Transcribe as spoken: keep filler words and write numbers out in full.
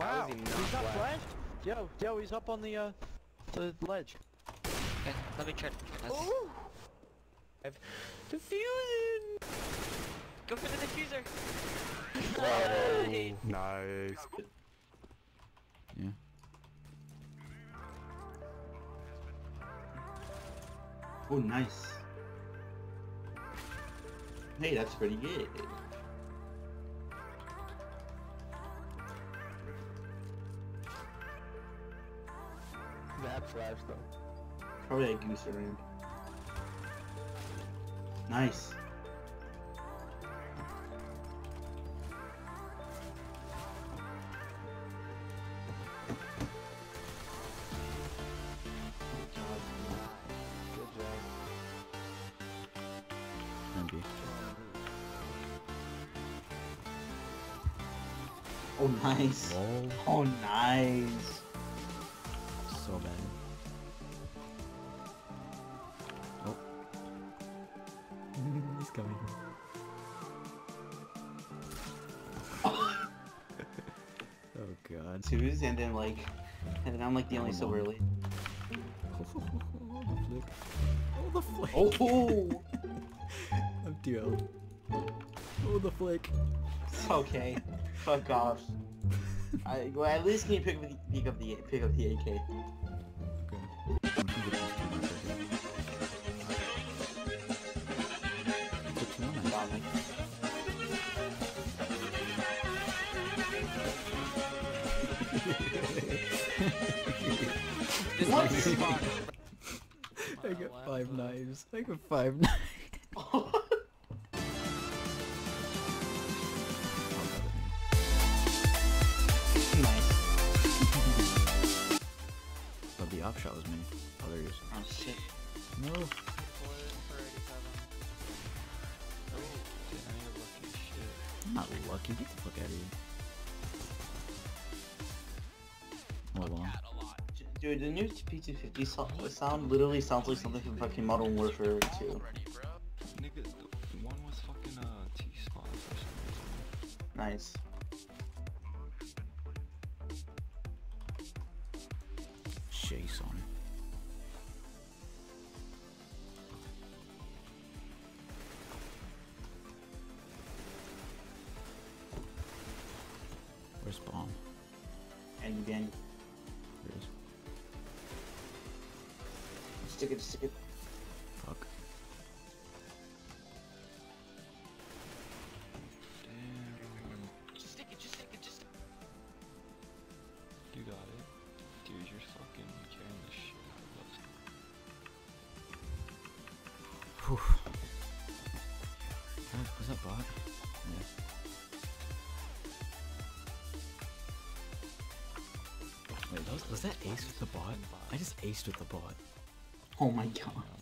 Wow, he he's up ledge? Yo, yo, he's up on the, uh, the ledge. Okay, let me try to... Ooh! Diffusion! Go for the diffuser! Nice! Nice. Yeah. Oh, nice. Hey, that's pretty good. That flash though. Probably a goose around. Nice. Oh nice! Whoa. Oh nice! So bad. Oh, he's coming. Oh. Oh god! Twos and then like, and then I'm like the only silver lead. Oh the flick! Oh the flick! Oh! I'm too old. Oh the flick! It's okay. Fuck off. I, well, at least can you pick, pick up the pick up the A K. Okay. What? I got five knives. I got five knives. The op shot was me. Oh, there he is. Oh shit. No. Oh, dude, I need a lucky shit. I'm not lucky. Get the fuck out of here. Hold on. Dude, the new P two fifty sound, sound literally sounds like something from fucking Modern Warfare two. Nigga, one was fucking uh, T-spawn or something. Nice. Jason. Where's bomb? And again. There it is. Stick it, stick it. Fuck. Damn. Just stick it, just stick it, just. You got it. Dude, you're fucking carrying the shit out of us. Whew. Was that bot? Yeah. Wait, was, was that ace with the bot? I just aced with the bot. Oh my god.